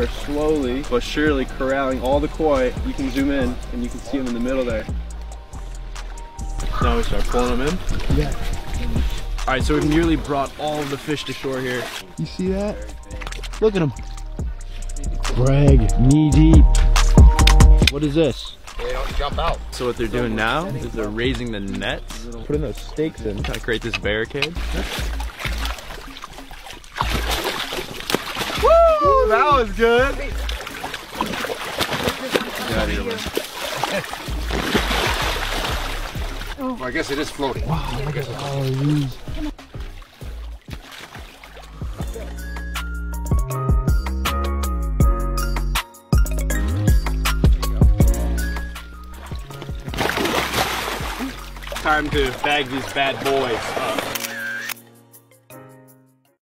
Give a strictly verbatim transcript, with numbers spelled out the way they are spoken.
are slowly but surely corralling all the koi. You can zoom in and you can see them in the middle there. Now we start pulling them in? Yeah. Alright, so we've nearly brought all of the fish to shore here. You see that? Look at them. Greg, knee deep. What is this? They don't jump out. So what they're doing now is they're raising the nets. Putting those stakes in. Trying to create this barricade. Woo! That was good. Get out of your way. Oh. Well, I guess it is floating. Wow, oh my goodness. Oh, time to bag these bad boys up.